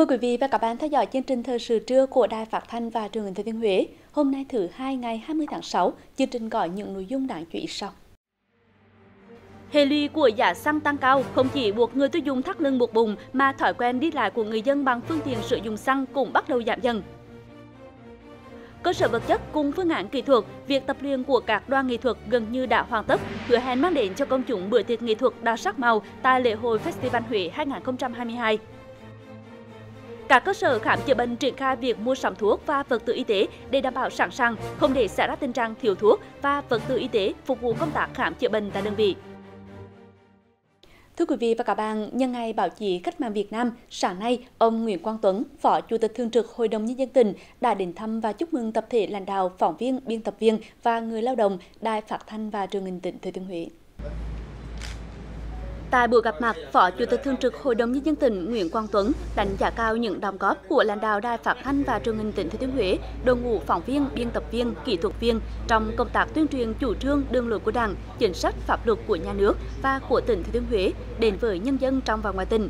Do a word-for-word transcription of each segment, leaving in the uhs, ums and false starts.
Mời quý vị và các bạn theo dõi chương trình Thời sự trưa của Đài Phát thanh và Truyền hình Thừa Thiên Huế. Hôm nay thứ hai ngày hai mươi tháng sáu, chương trình có những nội dung đáng chú ý sau. Hệ lụy của giá xăng tăng cao không chỉ buộc người tiêu dùng thắt lưng buộc bụng mà thói quen đi lại của người dân bằng phương tiện sử dụng xăng cũng bắt đầu giảm dần. Cơ sở vật chất cùng phương án kỹ thuật, việc tập luyện của các đoàn nghệ thuật gần như đã hoàn tất, hứa hẹn mang đến cho công chúng bữa tiệc nghệ thuật đa sắc màu tại lễ hội Festival Huế hai nghìn không trăm hai mươi hai. Các cơ sở khám chữa bệnh triển khai việc mua sắm thuốc và vật tư y tế để đảm bảo sẵn sàng, không để xảy ra tình trạng thiếu thuốc và vật tư y tế phục vụ công tác khám chữa bệnh tại đơn vị. Thưa quý vị và các bạn, nhân ngày báo chí Cách mạng Việt Nam, sáng nay, ông Nguyễn Quang Tuấn, Phó Chủ tịch Thường trực Hội đồng Nhân dân tỉnh đã đến thăm và chúc mừng tập thể lãnh đạo, phóng viên, biên tập viên và người lao động Đài Phát thanh và Truyền hình tỉnh Thừa Thiên Huế. Tại buổi gặp mặt, Phó Chủ tịch Thường trực Hội đồng Nhân dân tỉnh Nguyễn Quang Tuấn đánh giá cao những đóng góp của lãnh đạo Đài Phát thanh và Truyền hình tỉnh Thừa Thiên Huế, đội ngũ phóng viên, biên tập viên, kỹ thuật viên trong công tác tuyên truyền chủ trương, đường lối của Đảng, chính sách pháp luật của nhà nước và của tỉnh Thừa Thiên Huế đến với nhân dân trong và ngoài tỉnh.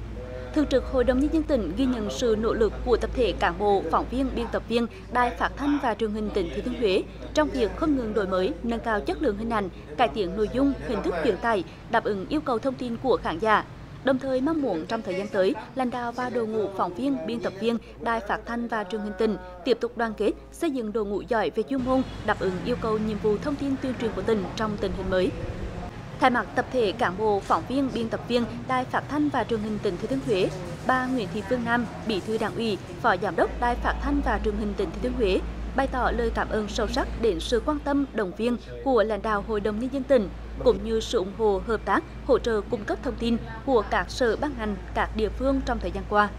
Thường trực Hội đồng Nhân dân tỉnh ghi nhận sự nỗ lực của tập thể cán bộ, phóng viên, biên tập viên Đài Phát thanh và Truyền hình tỉnh Thừa Thiên Huế trong việc không ngừng đổi mới, nâng cao chất lượng hình ảnh, cải tiến nội dung, hình thức truyền tải, đáp ứng yêu cầu thông tin của khán giả. Đồng thời mong muốn trong thời gian tới, lãnh đạo và đội ngũ phóng viên, biên tập viên Đài Phát thanh và Truyền hình tỉnh tiếp tục đoàn kết, xây dựng đội ngũ giỏi về chuyên môn, đáp ứng yêu cầu nhiệm vụ thông tin tuyên truyền của tỉnh trong tình hình mới. Thay mặt tập thể cán bộ, phóng viên, biên tập viên Đài Phát thanh và Truyền hình tỉnh Thừa Thiên Huế, bà Nguyễn Thị Phương Nam, Bí thư Đảng ủy, Phó Giám đốc Đài Phát thanh và Truyền hình tỉnh Thừa Thiên Huế bày tỏ lời cảm ơn sâu sắc đến sự quan tâm, động viên của lãnh đạo Hội đồng Nhân dân tỉnh, cũng như sự ủng hộ, hợp tác, hỗ trợ cung cấp thông tin của các sở ban ngành, các địa phương trong thời gian qua.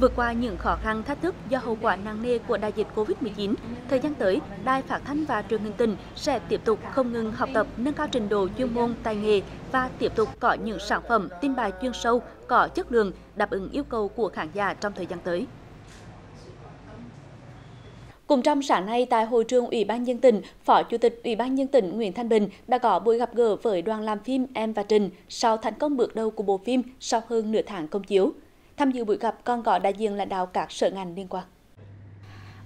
Vượt qua những khó khăn thách thức do hậu quả nặng nề của đại dịch Covid mười chín, thời gian tới, Đài Phát thanh và Truyền hình tỉnh sẽ tiếp tục không ngừng học tập, nâng cao trình độ chuyên môn, tài nghề và tiếp tục có những sản phẩm tin bài chuyên sâu, có chất lượng, đáp ứng yêu cầu của khán giả trong thời gian tới. Cùng trong sáng nay tại hội trường Ủy ban nhân dân tỉnh, Phó Chủ tịch Ủy ban nhân dân tỉnh Nguyễn Thanh Bình đã có buổi gặp gỡ với đoàn làm phim Em và Trình sau thành công bước đầu của bộ phim sau hơn nửa tháng công chiếu. Tham dự buổi gặp còn có đại diện lãnh đạo các sở ngành liên quan.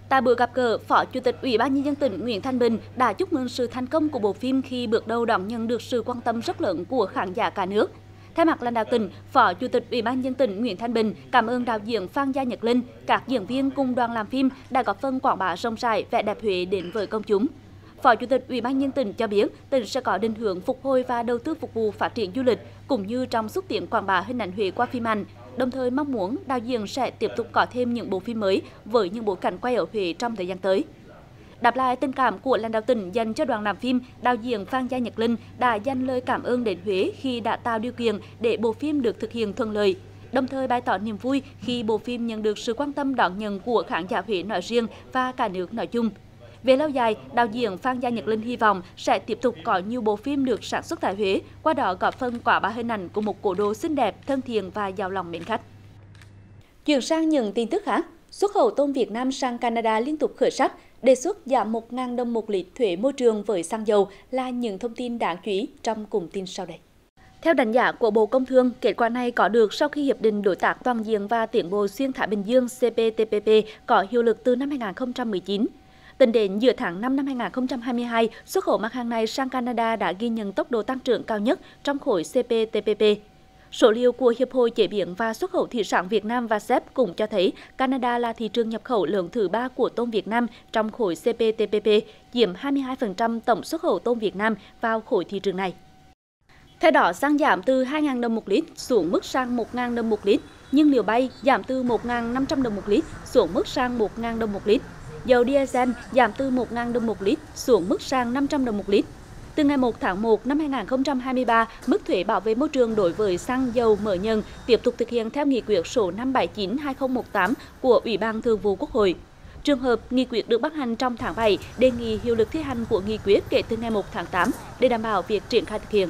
Tại buổi gặp gỡ, Phó Chủ tịch Ủy ban nhân dân tỉnh Nguyễn Thanh Bình đã chúc mừng sự thành công của bộ phim khi bước đầu đón nhận được sự quan tâm rất lớn của khán giả cả nước. Thay mặt lãnh đạo tỉnh, Phó Chủ tịch Ủy ban nhân dân tỉnh Nguyễn Thanh Bình cảm ơn đạo diễn Phan Gia Nhật Linh, các diễn viên cùng đoàn làm phim đã góp phần quảng bá rộng rãi vẻ đẹp Huế đến với công chúng. Phó Chủ tịch Ủy ban nhân dân tỉnh cho biết, tỉnh sẽ có định hướng phục hồi và đầu tư phục vụ phát triển du lịch cũng như trong xúc tiến quảng bá hình ảnh Huế qua phim ảnh. Đồng thời mong muốn đạo diễn sẽ tiếp tục có thêm những bộ phim mới với những bối cảnh quay ở Huế trong thời gian tới. Đáp lại tình cảm của lãnh đạo tỉnh dành cho đoàn làm phim, đạo diễn Phan Gia Nhật Linh đã dành lời cảm ơn đến Huế khi đã tạo điều kiện để bộ phim được thực hiện thuận lợi. Đồng thời bày tỏ niềm vui khi bộ phim nhận được sự quan tâm đón nhận của khán giả Huế nói riêng và cả nước nói chung. Về lâu dài, đạo diễn Phan Gia Nhật Linh hy vọng sẽ tiếp tục có nhiều bộ phim được sản xuất tại Huế, qua đó góp phần quảng bá hình ảnh của một cố đô xinh đẹp, thân thiện và giàu lòng mến khách. Chuyển sang những tin tức khác, xuất khẩu tôm Việt Nam sang Canada liên tục khởi sắc, đề xuất giảm một nghìn đồng một lít thuế môi trường với xăng dầu là những thông tin đáng chú ý trong cụm tin sau đây. Theo đánh giá của Bộ Công Thương, kết quả này có được sau khi Hiệp định Đối tác Toàn diện và Tiến bộ Xuyên Thái Bình Dương C P T P P có hiệu lực từ năm hai nghìn không trăm mười chín. Tính đến giữa tháng năm năm hai nghìn không trăm hai mươi hai, xuất khẩu mặt hàng này sang Canada đã ghi nhận tốc độ tăng trưởng cao nhất trong khối C P T P P. Số liệu của Hiệp hội Chế biến và Xuất khẩu Thủy sản Việt Nam vê a sê pê cũng cho thấy Canada là thị trường nhập khẩu lớn thứ ba của tôm Việt Nam trong khối C P T P P, chiếm hai mươi hai phần trăm tổng xuất khẩu tôm Việt Nam vào khối thị trường này. Theo đó, xăng giảm từ hai nghìn đồng một lít xuống mức sang một nghìn đồng một lít, nhiên liệu bay giảm từ một nghìn năm trăm đồng một lít xuống mức sang một nghìn đồng một lít. Dầu diesel giảm từ một nghìn đồng một lít xuống mức sang năm trăm đồng một lít. Từ ngày một tháng một năm hai nghìn không trăm hai mươi ba, mức thuế bảo vệ môi trường đối với xăng dầu mở nhân tiếp tục thực hiện theo nghị quyết số năm bảy chín trên hai nghìn không trăm mười tám của Ủy ban Thường vụ Quốc hội. Trường hợp nghị quyết được ban hành trong tháng bảy, đề nghị hiệu lực thi hành của nghị quyết kể từ ngày một tháng tám để đảm bảo việc triển khai thực hiện.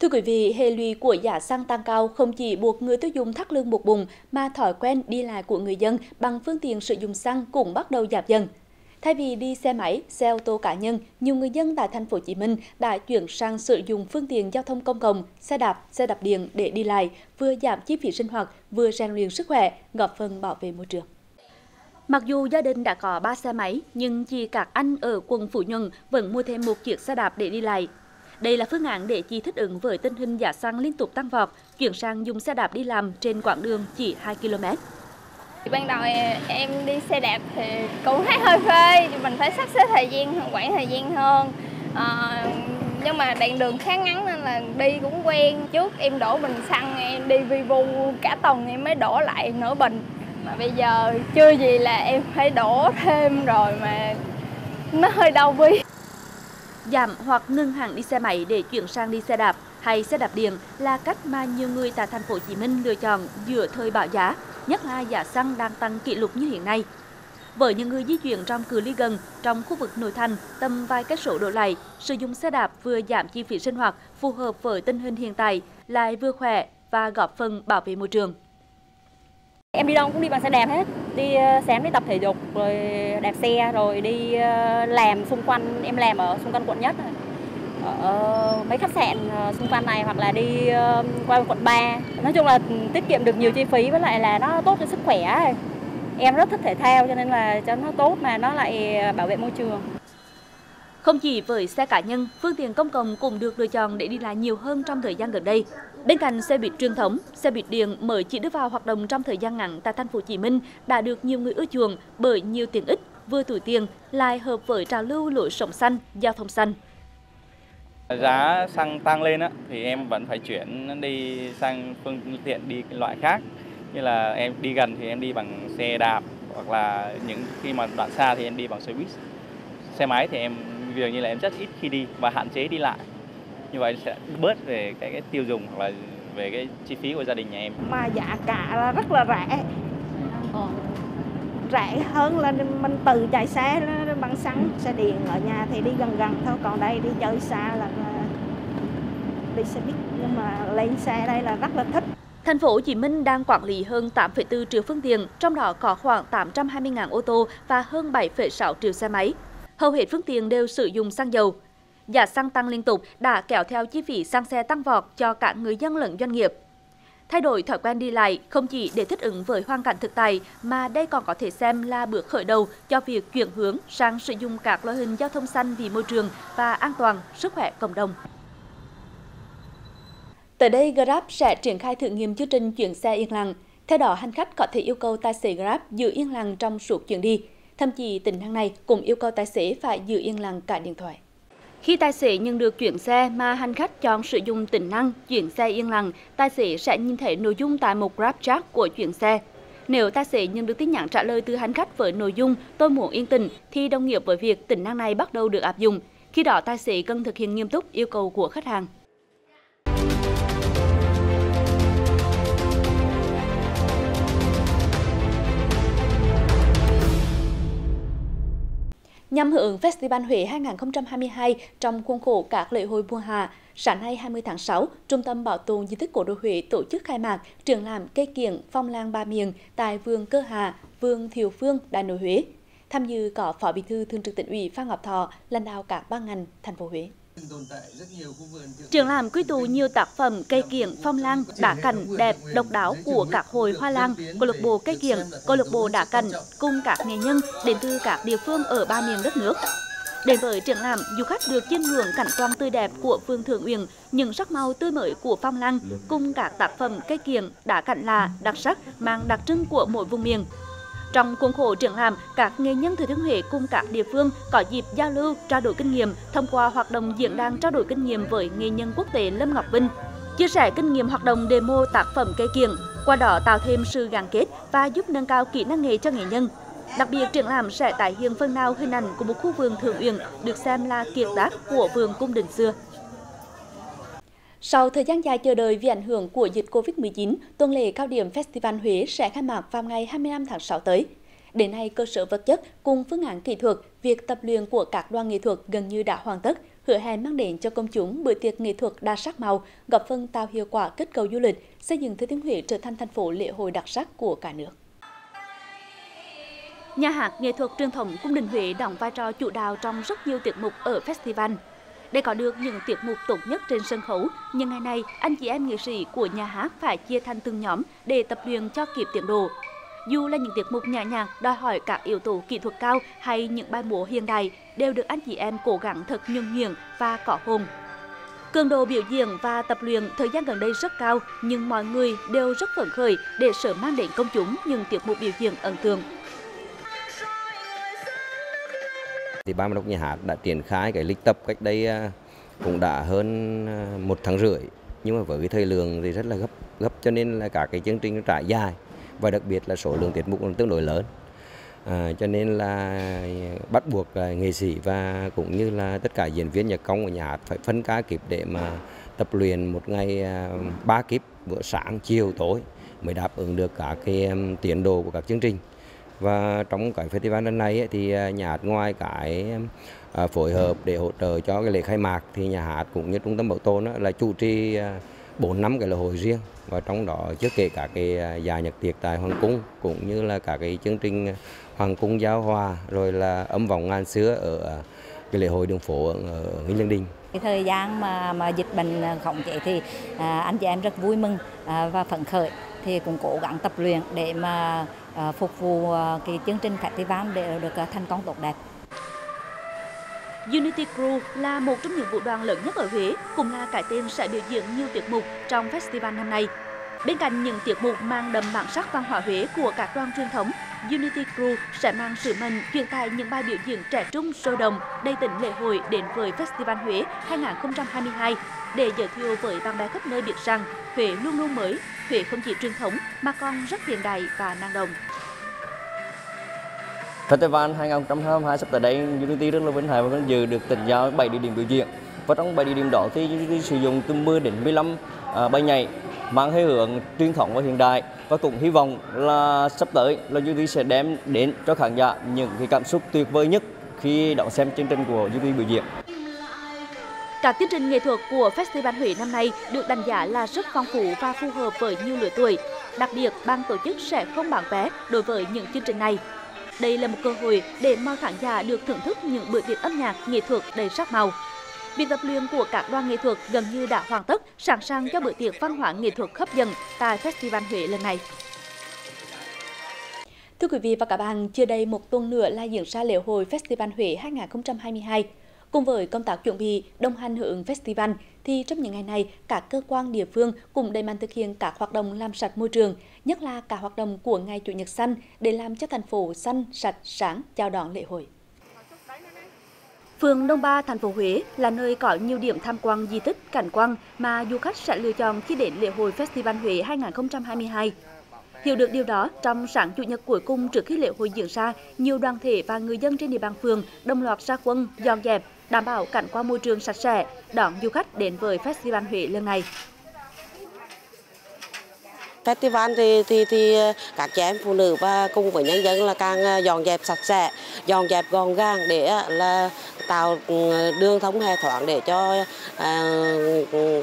Thưa quý vị, hệ lụy của giá xăng tăng cao không chỉ buộc người tiêu dùng thắt lưng buộc bụng mà thói quen đi lại của người dân bằng phương tiện sử dụng xăng cũng bắt đầu giảm dần. Thay vì đi xe máy, xe ô tô cá nhân, nhiều người dân tại thành phố Hồ Chí Minh đã chuyển sang sử dụng phương tiện giao thông công cộng, xe đạp, xe đạp điện để đi lại, vừa giảm chi phí sinh hoạt, vừa rèn luyện sức khỏe, góp phần bảo vệ môi trường. Mặc dù gia đình đã có ba xe máy, nhưng chị các anh ở quận Phú Nhuận vẫn mua thêm một chiếc xe đạp để đi lại. Đây là phương án để chị thích ứng với tình hình giá xăng liên tục tăng vọt, chuyển sang dùng xe đạp đi làm trên quãng đường chỉ hai ki lô mét. Ban đầu em đi xe đạp thì cũng thấy hơi phê, mình phải sắp xếp thời gian, quãng thời gian hơn. À, nhưng mà đoạn đường khá ngắn nên là đi cũng quen. Trước em đổ bình xăng, em đi vi vu cả tuần em mới đổ lại nửa bình. Mà bây giờ chưa gì là em phải đổ thêm rồi mà nó hơi đau ví. Giảm hoặc ngưng hẳn đi xe máy để chuyển sang đi xe đạp hay xe đạp điện là cách mà nhiều người tại thành phố Hồ Chí Minh lựa chọn giữa thời bão giá, nhất là giá xăng đang tăng kỷ lục như hiện nay. Với những người di chuyển trong cự ly gần, trong khu vực nội thành, tầm vài cây số đổ lại, sử dụng xe đạp vừa giảm chi phí sinh hoạt phù hợp với tình hình hiện tại, lại vừa khỏe và góp phần bảo vệ môi trường. Em đi đâu cũng đi bằng xe đạp hết, đi sáng đi tập thể dục, rồi đạp xe, rồi đi làm xung quanh, em làm ở xung quanh quận nhất, ở mấy khách sạn xung quanh này hoặc là đi qua quận ba. Nói chung là tiết kiệm được nhiều chi phí với lại là nó tốt cho sức khỏe. Em rất thích thể thao cho nên là cho nó tốt mà nó lại bảo vệ môi trường. Không chỉ với xe cá nhân, phương tiện công cộng cũng được lựa chọn để đi lại nhiều hơn trong thời gian gần đây. Bên cạnh xe buýt truyền thống, xe buýt điện mới chỉ đưa vào hoạt động trong thời gian ngắn tại thành phố Hồ Chí Minh đã được nhiều người ưa chuộng bởi nhiều tiện ích, vừa túi tiền lại hợp với trào lưu lối sống xanh, giao thông xanh. Giá xăng tăng lên á thì em vẫn phải chuyển đi sang phương tiện đi loại khác, như là em đi gần thì em đi bằng xe đạp hoặc là những khi mà đoạn xa thì em đi bằng xe buýt. Xe máy thì em dường như là em rất ít khi đi và hạn chế đi lại. Như vậy sẽ bớt về cái, cái tiêu dùng hoặc là về cái chi phí của gia đình nhà em. Mà giá cả là rất là rẻ. Ờ. Rẻ hơn là mình tự chạy xe bằng xăng, xe điện ở nhà thì đi gần gần thôi, còn đây đi chơi xa là đi xe buýt, nhưng mà lên xe đây là rất là thích. Thành phố Hồ Chí Minh đang quản lý hơn tám phẩy bốn triệu phương tiện, trong đó có khoảng tám trăm hai mươi nghìn ô tô và hơn bảy phẩy sáu triệu xe máy. Hầu hết phương tiện đều sử dụng xăng dầu. Giá xăng tăng liên tục đã kéo theo chi phí xăng xe tăng vọt cho cả người dân lẫn doanh nghiệp. Thay đổi thói quen đi lại không chỉ để thích ứng với hoàn cảnh thực tại mà đây còn có thể xem là bước khởi đầu cho việc chuyển hướng sang sử dụng các loại hình giao thông xanh vì môi trường và an toàn, sức khỏe cộng đồng. Tới đây, Grab sẽ triển khai thử nghiệm chương trình chuyển xe yên lặng. Theo đó, hành khách có thể yêu cầu tài xế Grab giữ yên lặng trong suốt chuyến đi. Thậm chí tính năng này cũng yêu cầu tài xế phải giữ yên lặng cả điện thoại. Khi tài xế nhận được chuyển xe mà hành khách chọn sử dụng tính năng chuyển xe yên lặng, tài xế sẽ nhìn thấy nội dung tại một Grab chat của chuyển xe. Nếu tài xế nhận được tin nhắn trả lời từ hành khách với nội dung tôi muốn yên tĩnh thì đồng nghĩa với việc tính năng này bắt đầu được áp dụng. Khi đó tài xế cần thực hiện nghiêm túc yêu cầu của khách hàng. Nhằm hưởng ứng Festival Huế hai nghìn không trăm hai mươi hai trong khuôn khổ các lễ hội mùa hạ, sáng nay hai mươi tháng sáu, Trung tâm Bảo tồn Di tích Cố đô Huế tổ chức khai mạc triển lãm cây kiểng phong lan ba miền tại vườn Cơ Hạ, vườn Thiệu Phương, Đại Nội Huế. Tham dự có Phó Bí thư Thường trực Tỉnh ủy Phan Ngọc Thọ, lãnh đạo các ban ngành thành phố Huế. Triển lãm quy tụ nhiều tác phẩm cây kiểng phong lan đá cảnh đẹp độc đáo của các hội hoa lan, câu lạc bộ cây kiểng, câu lạc bộ đá cảnh cùng các nghệ nhân đến từ các địa phương ở ba miền đất nước. Đến với triển lãm, du khách được chiêm ngưỡng cảnh quan tươi đẹp của vườn Thượng Uyển, những sắc màu tươi mới của phong lan cùng các tác phẩm cây kiểng đá cảnh lạ đặc sắc mang đặc trưng của mỗi vùng miền. Trong khuôn khổ triển lãm, các nghệ nhân Thừa Thiên Huế cùng các địa phương có dịp giao lưu, trao đổi kinh nghiệm thông qua hoạt động diễn đàn trao đổi kinh nghiệm với nghệ nhân quốc tế Lâm Ngọc Vinh, chia sẻ kinh nghiệm hoạt động demo tác phẩm cây kiểng, qua đó tạo thêm sự gắn kết và giúp nâng cao kỹ năng nghề cho nghệ nhân. Đặc biệt, triển lãm sẽ tái hiện phần nào hình ảnh của một khu vườn Thượng Uyển được xem là kiệt tác của vườn cung đình xưa. Sau thời gian dài chờ đợi vì ảnh hưởng của dịch Covid mười chín, tuần lễ cao điểm Festival Huế sẽ khai mạc vào ngày hai mươi lăm tháng sáu tới. Đến nay, cơ sở vật chất cùng phương án kỹ thuật, việc tập luyện của các đoàn nghệ thuật gần như đã hoàn tất, hứa hẹn mang đến cho công chúng bữa tiệc nghệ thuật đa sắc màu, góp phần tạo hiệu quả kết cấu du lịch, xây dựng Thừa Thiên Huế trở thành thành phố lễ hội đặc sắc của cả nước. Nhà hát nghệ thuật truyền thống cung đình Huế đóng vai trò chủ đạo trong rất nhiều tiết mục ở festival. Để có được những tiết mục tốt nhất trên sân khấu, nhưng ngày nay anh chị em nghệ sĩ của nhà hát phải chia thành từng nhóm để tập luyện cho kịp tiến độ. Dù là những tiết mục nhã nhạc đòi hỏi các yếu tố kỹ thuật cao hay những bài múa hiện đại đều được anh chị em cố gắng thật nhuần nhuyễn và có hồn. Cường độ biểu diễn và tập luyện thời gian gần đây rất cao, nhưng mọi người đều rất phấn khởi để sớm mang đến công chúng những tiết mục biểu diễn ấn tượng. Thì ban giám đốc nhà hát đã triển khai cái lịch tập cách đây cũng đã hơn một tháng rưỡi, nhưng mà với cái thời lượng thì rất là gấp gấp cho nên là cả cái chương trình nó trải dài và đặc biệt là số lượng tiết mục tương đối lớn, à, cho nên là bắt buộc là nghệ sĩ và cũng như là tất cả diễn viên nhạc công của nhà hát phải phân ca kíp để mà tập luyện một ngày ba kíp, bữa sáng chiều tối mới đáp ứng được cả cái tiến độ của các chương trình. Và trong cái festival lần này ấy, thì nhà hát ngoài cái à, phối hợp để hỗ trợ cho cái lễ khai mạc thì nhà hát cũng như trung tâm bảo tồn ấy, là chủ trì bốn năm cái lễ hội riêng, và trong đó chưa kể cả cái dàn nhạc tiệc tại Hoàng Cung cũng như là cả cái chương trình Hoàng Cung Giao Hòa rồi là Âm Vọng Ngàn Xưa ở cái lễ hội đường phố ở Nguyễn Lương Đình. Thời gian mà mà dịch bệnh khống chế thì à, anh chị em rất vui mừng à, và phấn khởi, thì cũng cố gắng tập luyện để mà à, phục vụ à, cái chương trình festival để được à, thành công tốt đẹp. Unity Crew là một trong những vũ đoàn lớn nhất ở Huế, cũng là cái tên sẽ biểu diễn nhiều tiết mục trong festival năm nay. Bên cạnh những tiết mục mang đậm bản sắc văn hóa Huế của các đoàn truyền thống, Unity Crew sẽ mang sứ mệnh truyền tải những bài biểu diễn trẻ trung, sôi động, đầy tính lễ hội đến với Festival Huế hai nghìn không trăm hai mươi hai để giới thiệu với bạn bè khắp nơi biết rằng Huế luôn luôn mới, Huế không chỉ truyền thống mà còn rất hiện đại và năng động. Festival hai nghìn không trăm hai mươi hai sắp tới đây, Unity rất là vinh hạnh và vinh dự được tỉnh giao bảy địa điểm biểu diễn. Và trong bảy địa điểm đó thì Unity sử dụng từ mười đến mười lăm bài nhảy mang hơi hướng truyền thống và hiện đại, và cũng hy vọng là sắp tới là Unity sẽ đem đến cho khán giả những cái cảm xúc tuyệt vời nhất khi đón xem chương trình của Unity biểu diễn. Các chương trình nghệ thuật của Festival Huế năm nay được đánh giá là rất phong phú và phù hợp với nhiều lứa tuổi. Đặc biệt, ban tổ chức sẽ không bán vé đối với những chương trình này. Đây là một cơ hội để mọi khán giả được thưởng thức những bữa tiệc âm nhạc nghệ thuật đầy sắc màu. Việc tập luyện của các đoàn nghệ thuật gần như đã hoàn tất, sẵn sàng cho bữa tiệc văn hóa nghệ thuật hấp dẫn tại Festival Huế lần này. Thưa quý vị và các bạn, chưa đầy một tuần nữa là diễn ra lễ hội Festival Huế hai nghìn không trăm hai mươi hai. Cùng với công tác chuẩn bị đồng hành hưởng festival, thì trong những ngày này, các cơ quan địa phương cũng đẩy mạnh thực hiện các hoạt động làm sạch môi trường, nhất là các hoạt động của ngày Chủ nhật xanh để làm cho thành phố xanh, sạch, sáng chào đón lễ hội. Phường Đông Ba, thành phố Huế là nơi có nhiều điểm tham quan di tích, cảnh quan mà du khách sẽ lựa chọn khi đến lễ hội Festival Huế hai nghìn không trăm hai mươi hai. Hiểu được điều đó, trong sáng Chủ nhật cuối cùng trước khi lễ hội diễn ra, nhiều đoàn thể và người dân trên địa bàn phường đồng loạt ra quân dọn dẹp, đảm bảo cảnh quan môi trường sạch sẽ, đón du khách đến với Festival Huế lần này. Festival thì, thì, thì các chị em phụ nữ và cùng với nhân dân là càng dọn dẹp sạch sẽ, dọn dẹp gọn gàng để là tạo đường thông hè thoáng để cho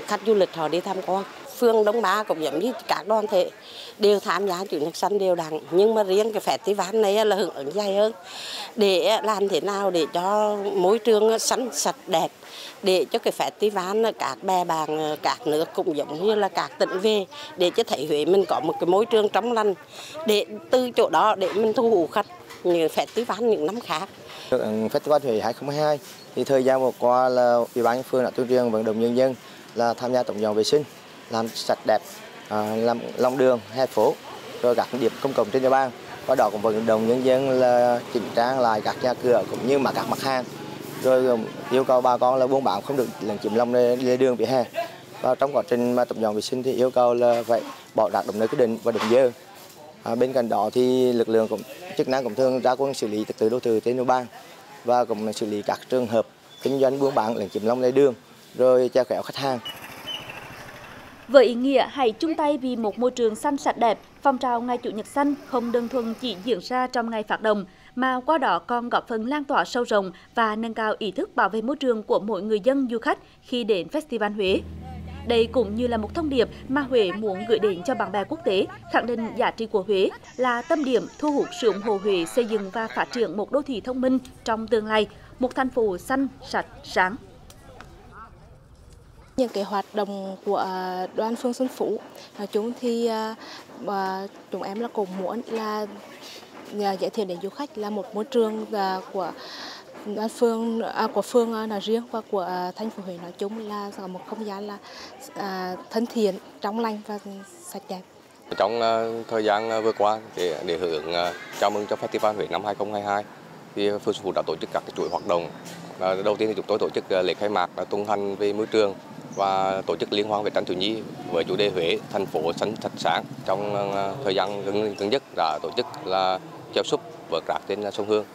khách du lịch họ đi tham quan. Phường Đông Ba cũng giống như các đoàn thể đều tham gia Chủ nhật xanh đều đặn, nhưng mà riêng cái festival này là hưởng ứng dài hơn để làm thế nào để cho môi trường xanh sạch đẹp, để cho cái festival các bè bạn các nước cũng giống như là các tỉnh về để cho thấy Huế mình có một cái môi trường trong lành, để từ chỗ đó để mình thu hút khách như festival những năm khác. Festival Huế hai nghìn không trăm hai mươi hai thì thời gian vừa qua là Ủy ban phường đã tuyên truyền vận động nhân dân là tham gia tổng dọn vệ sinh, làm sạch đẹp, làm lòng đường, hè phố, rồi các điểm công cộng trên địa bàn. Và đó cũng vận động nhân dân là chỉnh trang lại các nhà cửa cũng như mà các mặt hàng. Rồi yêu cầu bà con là buôn bán không được lấn chiếm lòng lề đường vỉa hè. Và trong quá trình mà tập dọn vệ sinh thì yêu cầu là phải bỏ rác đúng nơi quy định và đúng giờ. À, bên cạnh đó thì lực lượng cũng chức năng cũng thường ra quân xử lý trật tự đô thị trên địa bàn và cũng xử lý các trường hợp kinh doanh buôn bán lấn chiếm lòng lề đường, rồi treo kéo khách hàng. Với ý nghĩa hãy chung tay vì một môi trường xanh sạch đẹp, phong trào ngày Chủ nhật xanh không đơn thuần chỉ diễn ra trong ngày phát động, mà qua đó còn góp phần lan tỏa sâu rộng và nâng cao ý thức bảo vệ môi trường của mỗi người dân du khách khi đến Festival Huế. Đây cũng như là một thông điệp mà Huế muốn gửi đến cho bạn bè quốc tế, khẳng định giá trị của Huế là tâm điểm thu hút sự ủng hộ Huế xây dựng và phát triển một đô thị thông minh trong tương lai, một thành phố xanh, sạch, sáng. Những cái hoạt động của đoàn phường Xuân Phú, chúng thì chúng em là cùng muốn là giới thiệu đến du khách là một môi trường của đoàn phường à, của phường nói riêng và của thành phố Huế nói chung là một không gian là thân thiện, trong lành và sạch đẹp. Trong thời gian vừa qua để để hưởng chào mừng cho Festival Huế năm hai không hai hai, thì phường Xuân Phú đã tổ chức các chuỗi hoạt động. Đầu tiên thì chúng tôi tổ chức lễ khai mạc là tuần hành về môi trường và tổ chức liên hoan về tranh thiếu nhi với chủ đề Huế thành phố xanh sạch sáng. Trong thời gian gần gần nhất đã tổ chức là chèo súp vượt rác trên sông Hương.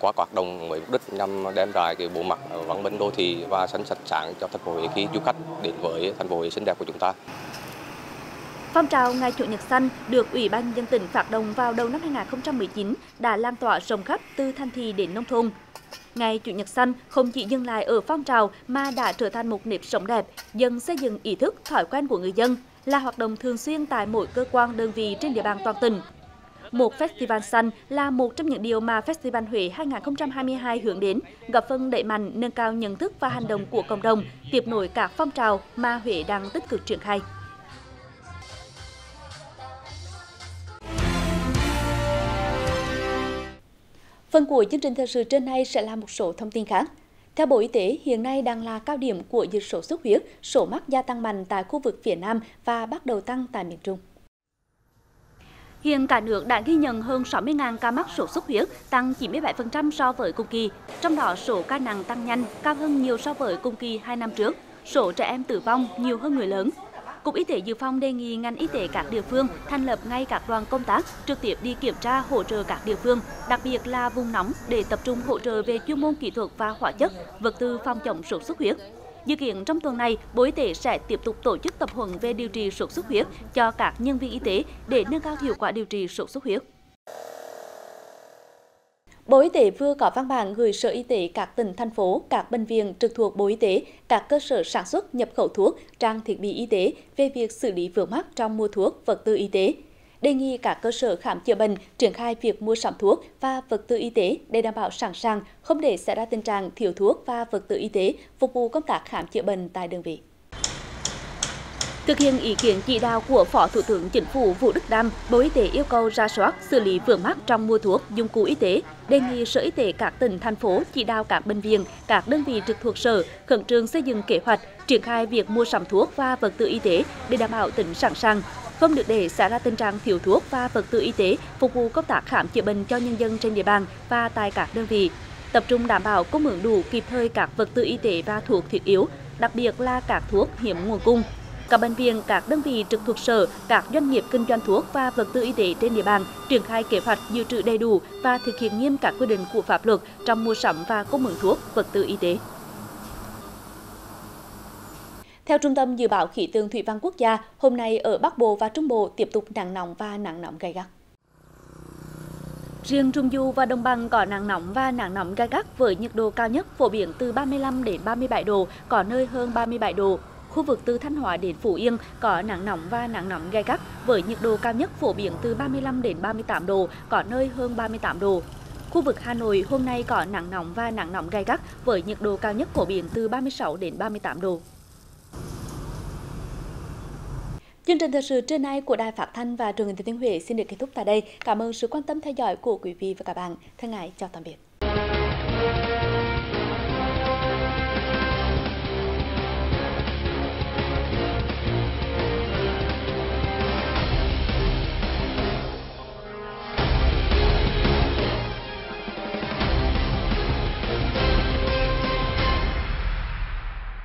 Qua hoạt động với mục đích nhằm đem lại cái bộ mặt văn minh đô thị và xanh sạch sáng cho thành phố Huế khi du khách đến với thành phố Huế xinh đẹp của chúng ta. Phong trào Ngày Chủ nhật xanh được Ủy ban nhân dân tỉnh phát động vào đầu năm hai nghìn không trăm mười chín đã lan tỏa rộng khắp từ thành thị đến nông thôn. Ngày Chủ nhật xanh không chỉ dừng lại ở phong trào mà đã trở thành một nếp sống đẹp, dần xây dựng ý thức, thói quen của người dân, là hoạt động thường xuyên tại mỗi cơ quan đơn vị trên địa bàn toàn tỉnh. Một festival xanh là một trong những điều mà Festival Huế hai nghìn không trăm hai mươi hai hướng đến, góp phần đẩy mạnh nâng cao nhận thức và hành động của cộng đồng, tiếp nối các phong trào mà Huế đang tích cực triển khai. Phần cuối chương trình thời sự trên nay sẽ là một số thông tin khác. Theo Bộ Y tế, hiện nay đang là cao điểm của dịch sốt xuất huyết, số mắc gia tăng mạnh tại khu vực phía Nam và bắt đầu tăng tại miền Trung. Hiện cả nước đã ghi nhận hơn sáu mươi nghìn ca mắc sốt xuất huyết, tăng chín mươi bảy phần trăm so với cùng kỳ. Trong đó, số ca nặng tăng nhanh, cao hơn nhiều so với cùng kỳ hai năm trước. Số trẻ em tử vong nhiều hơn người lớn. Cục Y tế Dự phòng đề nghị ngành y tế các địa phương thành lập ngay các đoàn công tác trực tiếp đi kiểm tra hỗ trợ các địa phương, đặc biệt là vùng nóng để tập trung hỗ trợ về chuyên môn kỹ thuật và hóa chất, vật tư phòng chống sốt xuất huyết. Dự kiến trong tuần này, Bộ Y tế sẽ tiếp tục tổ chức tập huấn về điều trị sốt xuất huyết cho các nhân viên y tế để nâng cao hiệu quả điều trị sốt xuất huyết. Bộ Y tế vừa có văn bản gửi Sở Y tế các tỉnh, thành phố, các bệnh viện trực thuộc Bộ Y tế, các cơ sở sản xuất, nhập khẩu thuốc, trang thiết bị y tế về việc xử lý vướng mắc trong mua thuốc, vật tư y tế. Đề nghị các cơ sở khám chữa bệnh triển khai việc mua sắm thuốc và vật tư y tế để đảm bảo sẵn sàng, không để xảy ra tình trạng thiếu thuốc và vật tư y tế phục vụ công tác khám chữa bệnh tại đơn vị. Thực hiện ý kiến chỉ đạo của Phó Thủ tướng Chính phủ Vũ Đức Đam, Bộ Y tế yêu cầu rà soát, xử lý vướng mắc trong mua thuốc, dụng cụ y tế, đề nghị Sở Y tế các tỉnh, thành phố chỉ đạo các bệnh viện, các đơn vị trực thuộc sở khẩn trương xây dựng kế hoạch triển khai việc mua sắm thuốc và vật tư y tế để đảm bảo tính sẵn sàng, không được để xảy ra tình trạng thiếu thuốc và vật tư y tế phục vụ công tác khám chữa bệnh cho nhân dân trên địa bàn và tại các đơn vị, tập trung đảm bảo cung ứng đủ kịp thời các vật tư y tế và thuốc thiết yếu, đặc biệt là các thuốc hiếm nguồn cung. Các bệnh viện, các đơn vị trực thuộc sở, các doanh nghiệp kinh doanh thuốc và vật tư y tế trên địa bàn triển khai kế hoạch dự trữ đầy đủ và thực hiện nghiêm các quy định của pháp luật trong mua sắm và cung ứng thuốc, vật tư y tế. Theo Trung tâm Dự báo Khí tượng Thủy văn Quốc gia, hôm nay ở Bắc Bộ và Trung Bộ tiếp tục nắng nóng và nắng nóng gay gắt. Riêng Trung Du và Đồng Bằng có nắng nóng và nắng nóng gay gắt với nhiệt độ cao nhất phổ biến từ ba mươi lăm đến ba mươi bảy độ, có nơi hơn ba mươi bảy độ. Khu vực từ Thanh Hóa đến Phú Yên có nắng nóng và nắng nóng gay gắt với nhiệt độ cao nhất phổ biến từ ba mươi lăm đến ba mươi tám độ, có nơi hơn ba mươi tám độ. Khu vực Hà Nội hôm nay có nắng nóng và nắng nóng gay gắt với nhiệt độ cao nhất phổ biến từ ba mươi sáu đến ba mươi tám độ. Chương trình thời sự trưa nay của Đài Phát thanh và Truyền hình Thừa Thiên Huế xin được kết thúc tại đây. Cảm ơn sự quan tâm theo dõi của quý vị và các bạn. Thân ái chào tạm biệt.